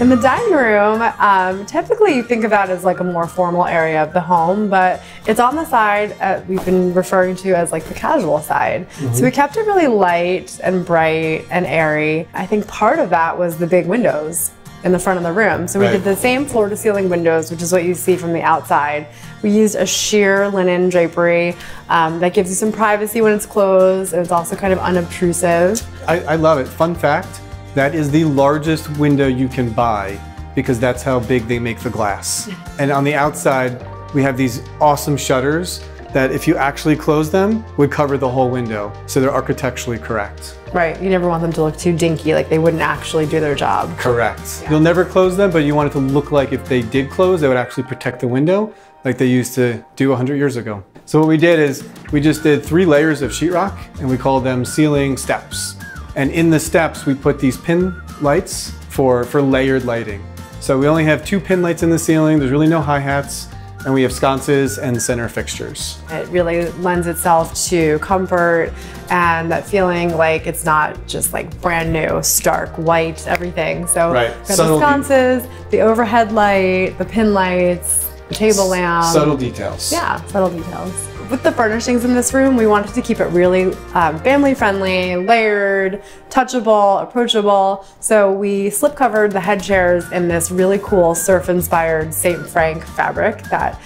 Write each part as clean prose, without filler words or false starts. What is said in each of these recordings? In the dining room, typically you think of that as like a more formal area of the home, but it's on the side we've been referring to as like the casual side. Mm-hmm. So we kept it really light and bright and airy. I think part of that was the big windows in the front of the room. So we did the same floor to ceiling windows, which is what you see from the outside. We used a sheer linen drapery that gives you some privacy when it's closed, and it's also kind of unobtrusive. I love it. Fun fact, that is the largest window you can buy because that's how big they make the glass. And on the outside, we have these awesome shutters that if you actually close them, would cover the whole window. So they're architecturally correct. Right, you never want them to look too dinky, like they wouldn't actually do their job. Correct. Yeah. You'll never close them, but you want it to look like if they did close, they would actually protect the window like they used to do 100 years ago. So what we did is we just did 3 layers of sheetrock and we called them ceiling steps. And in the steps, we put these pin lights for layered lighting. So we only have 2 pin lights in the ceiling. There's really no hi-hats. And we have sconces and center fixtures. It really lends itself to comfort and that feeling like it's not just like brand new, stark, white, everything. So we've got the sconces, the overhead light, the pin lights, the table lamp. Subtle details. Yeah, subtle details. With the furnishings in this room, we wanted to keep it really family-friendly, layered, touchable, approachable. So we slip covered the head chairs in this really cool surf-inspired St. Frank fabric that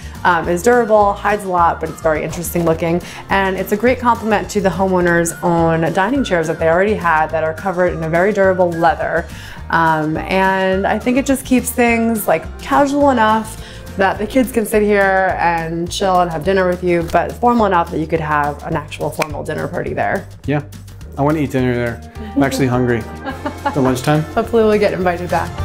is durable, hides a lot, but it's very interesting looking. And it's a great compliment to the homeowner's own dining chairs that they already had that are covered in a very durable leather. And I think it just keeps things like casual enough that the kids can sit here and chill and have dinner with you, but formal enough that you could have an actual formal dinner party there. Yeah, I want to eat dinner there. I'm actually hungry. At lunchtime. Hopefully we'll get invited back.